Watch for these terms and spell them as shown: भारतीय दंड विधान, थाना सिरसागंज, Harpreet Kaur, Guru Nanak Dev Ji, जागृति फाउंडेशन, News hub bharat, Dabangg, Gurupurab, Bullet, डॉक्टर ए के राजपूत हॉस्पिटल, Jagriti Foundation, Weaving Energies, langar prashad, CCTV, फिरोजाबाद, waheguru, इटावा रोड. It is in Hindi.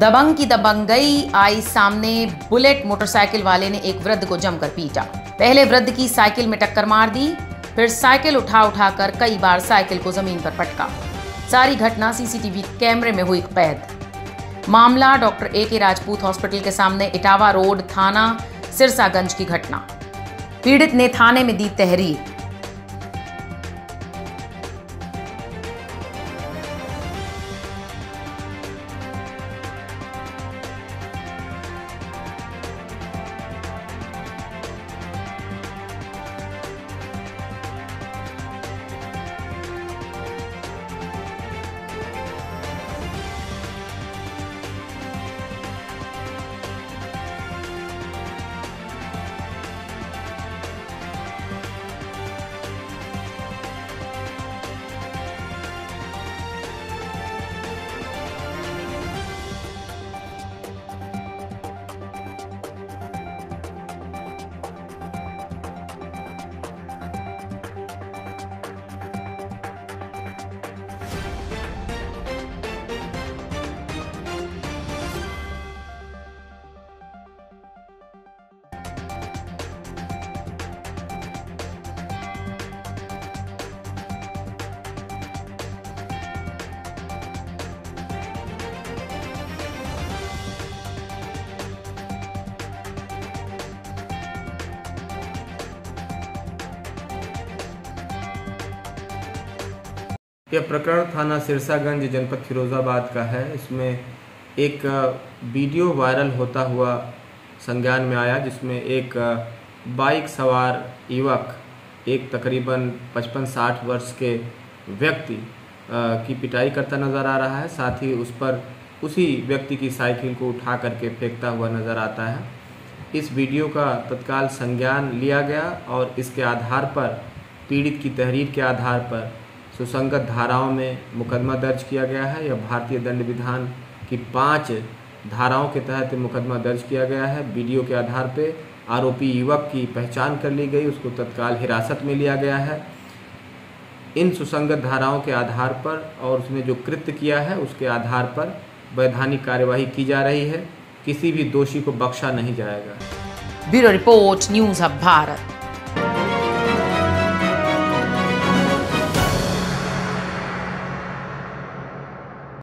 दबंग की दबंगई आई सामने। बुलेट मोटरसाइकिल वाले ने एक वृद्ध को जमकर पीटा। पहले वृद्ध की साइकिल में टक्कर मार दी, फिर साइकिल उठा उठाकर कई बार साइकिल को जमीन पर पटका। सारी घटना सीसीटीवी कैमरे में हुई कैद। मामला डॉक्टर ए के राजपूत हॉस्पिटल के सामने इटावा रोड थाना सिरसागंज की घटना। पीड़ित ने थाने में दी तहरीर। यह प्रकरण थाना सिरसागंज जनपद फिरोजाबाद का है। इसमें एक वीडियो वायरल होता हुआ संज्ञान में आया, जिसमें एक बाइक सवार युवक एक तकरीबन 55-60 वर्ष के व्यक्ति की पिटाई करता नज़र आ रहा है। साथ ही उस पर उसी व्यक्ति की साइकिल को उठा करके फेंकता हुआ नज़र आता है। इस वीडियो का तत्काल संज्ञान लिया गया और इसके आधार पर पीड़ित की तहरीर के आधार पर सुसंगत धाराओं में मुकदमा दर्ज किया गया है। यह भारतीय दंड विधान की 5 धाराओं के तहत मुकदमा दर्ज किया गया है। वीडियो के आधार पर आरोपी युवक की पहचान कर ली गई, उसको तत्काल हिरासत में लिया गया है। इन सुसंगत धाराओं के आधार पर और उसने जो कृत्य किया है उसके आधार पर वैधानिक कार्यवाही की जा रही है। किसी भी दोषी को बख्शा नहीं जाएगा। ब्यूरो रिपोर्ट, न्यूज़ अब भारत।